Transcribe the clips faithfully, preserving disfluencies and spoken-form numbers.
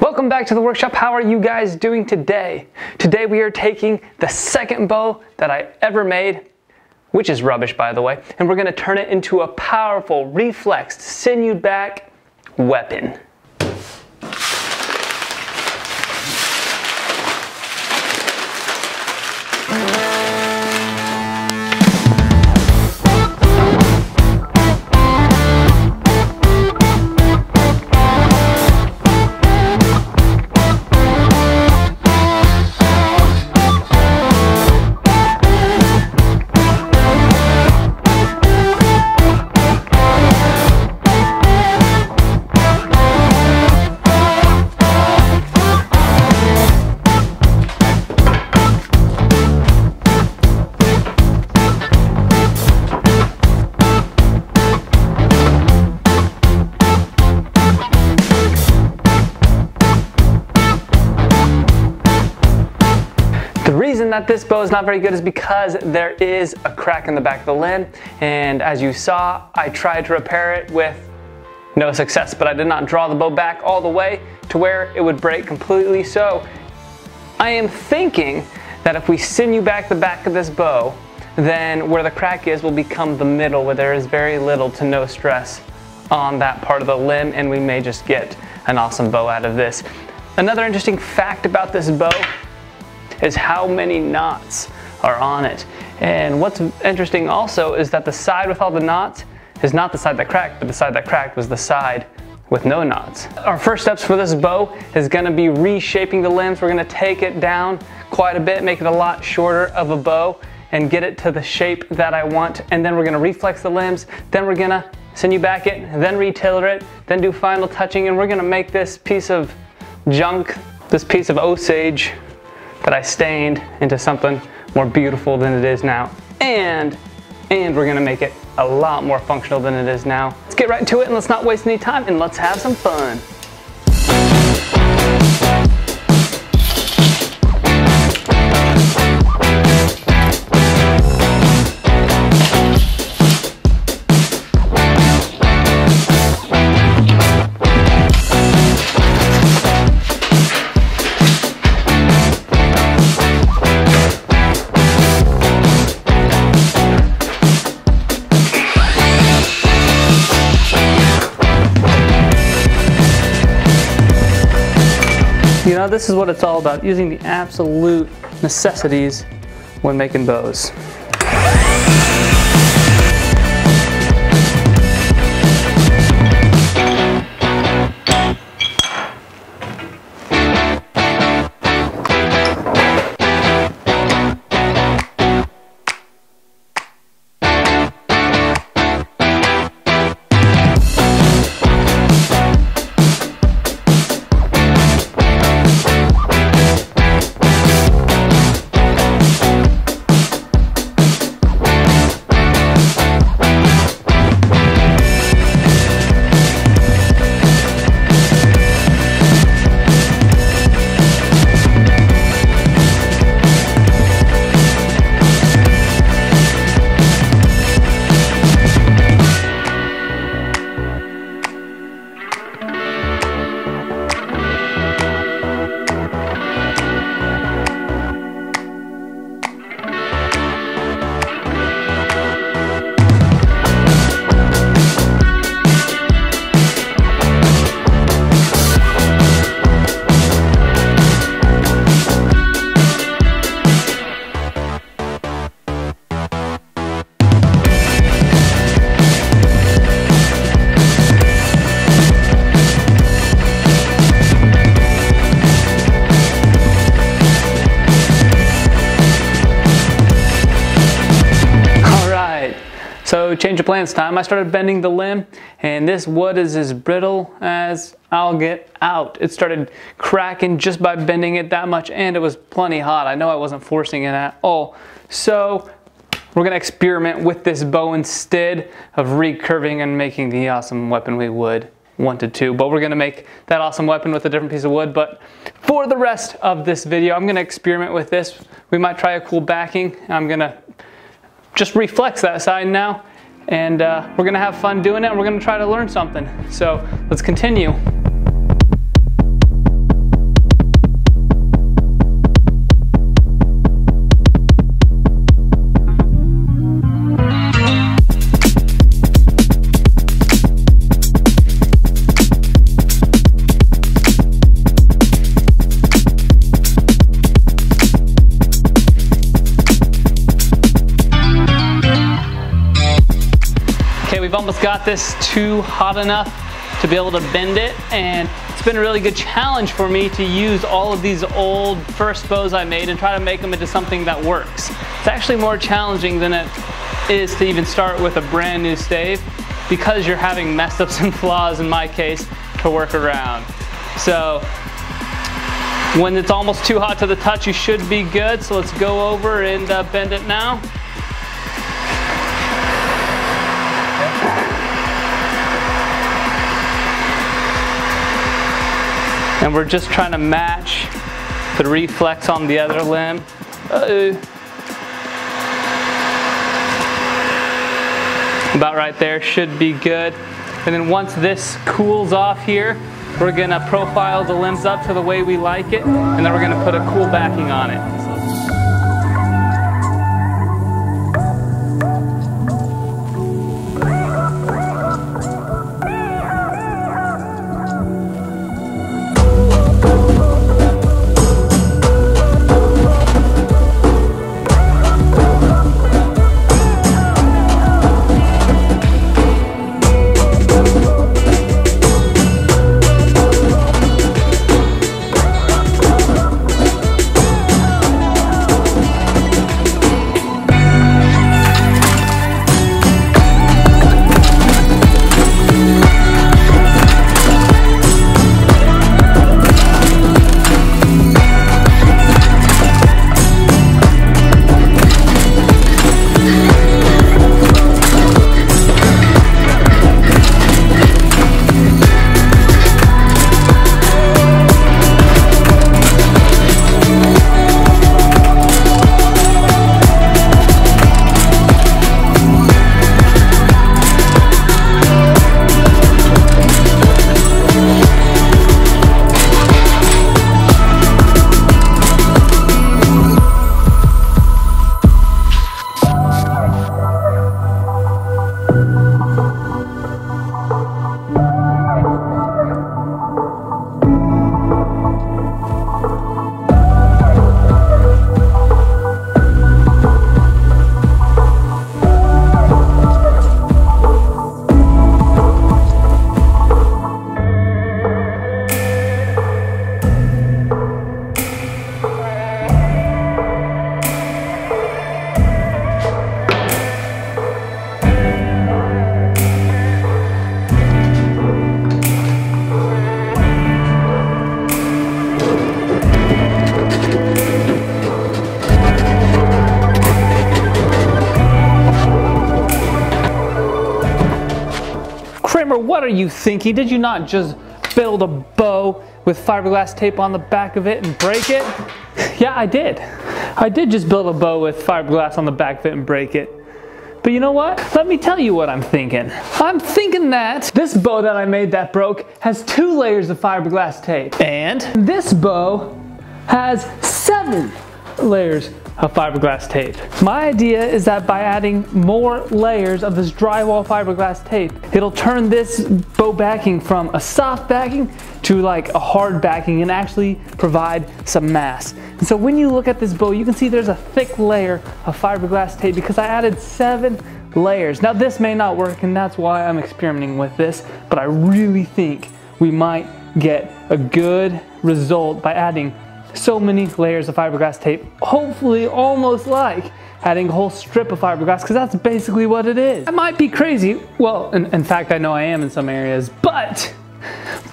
Welcome back to the workshop. How are you guys doing today? Today we are taking the second bow that I ever made, which is rubbish by the way, and we're going to turn it into a powerful, reflexed, sinewed back weapon. That this bow is not very good is because there is a crack in the back of the lid, and as you saw, I tried to repair it with no success, but I did not draw the bow back all the way to where it would break completely. So I am thinking that if we sinew back the back of this bow, then where the crack is will become the middle, where there is very little to no stress on that part of the limb, and we may just get an awesome bow out of this. Another interesting fact about this bow is how many knots are on it. And what's interesting also is that the side with all the knots is not the side that cracked, but the side that cracked was the side with no knots. Our first steps for this bow is gonna be reshaping the limbs. We're gonna take it down quite a bit, make it a lot shorter of a bow and get it to the shape that I want. And then we're gonna reflex the limbs, then we're gonna sinew back it, then re-tailor it, then do final touching, and we're gonna make this piece of junk, this piece of Osage, that I stained into something more beautiful than it is now. And, and we're gonna make it a lot more functional than it is now. Let's get right to it and let's not waste any time and let's have some fun. You know, this is what it's all about, using the absolute necessities when making bows. So change of plans time. I started bending the limb, and this wood is as brittle as I'll get out. It started cracking just by bending it that much, and it was plenty hot. I know I wasn't forcing it at all. So we're gonna experiment with this bow instead of recurving and making the awesome weapon we would wanted to, but we're gonna make that awesome weapon with a different piece of wood. But for the rest of this video, I'm gonna experiment with this. We might try a cool backing. I'm gonna just reflex that side now, and uh, we're gonna have fun doing it, and we're gonna try to learn something. So let's continue. has got this too hot enough to be able to bend it, and it's been a really good challenge for me to use all of these old first bows I made and try to make them into something that works. It's actually more challenging than it is to even start with a brand new stave, because you're having messed ups and flaws, in my case, to work around. So when it's almost too hot to the touch, you should be good. So let's go over and uh, bend it now. And we're just trying to match the reflex on the other limb. Uh-oh. About right there, should be good. And then once this cools off here, we're gonna profile the limbs up to the way we like it, and then we're gonna put a cool backing on it. What are you thinking? Did you not just build a bow with fiberglass tape on the back of it and break it? Yeah, I did. I did just build a bow with fiberglass on the back of it and break it. But you know what? Let me tell you what I'm thinking. I'm thinking that this bow that I made that broke has two layers of fiberglass tape. And this bow has seven layers of fiberglass tape. My idea is that by adding more layers of this drywall fiberglass tape, it'll turn this bow backing from a soft backing to like a hard backing and actually provide some mass. And so when you look at this bow, you can see there's a thick layer of fiberglass tape because I added seven layers. Now this may not work, and that's why I'm experimenting with this, but I really think we might get a good result by adding so many layers of fiberglass tape, hopefully almost like adding a whole strip of fiberglass, because that's basically what it is. I might be crazy. Well, in, in fact, I know I am in some areas, but,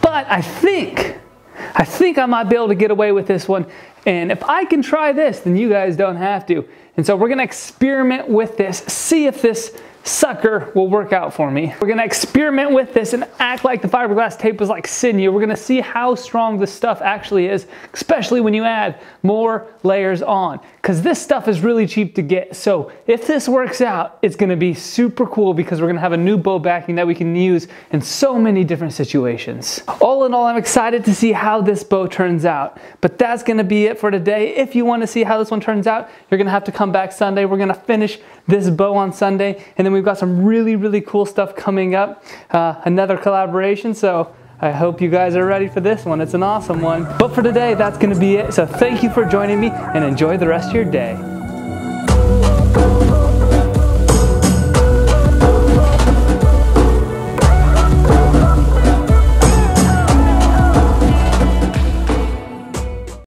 but I think, I think I might be able to get away with this one. And if I can try this, then you guys don't have to. And so we're gonna experiment with this, see if this sucker will work out for me. We're gonna experiment with this and act like the fiberglass tape was like sinew. We're gonna see how strong this stuff actually is, especially when you add more layers on, because this stuff is really cheap to get. So if this works out, it's gonna be super cool, because we're gonna have a new bow backing that we can use in so many different situations. All in all, I'm excited to see how this bow turns out, but that's gonna be it for today. If you wanna see how this one turns out, you're gonna have to come back Sunday. We're gonna finish this bow on Sunday, and then we've got some really, really cool stuff coming up. Uh, another collaboration, so I hope you guys are ready for this one. It's an awesome one. But for today, that's gonna be it. So thank you for joining me, and enjoy the rest of your day.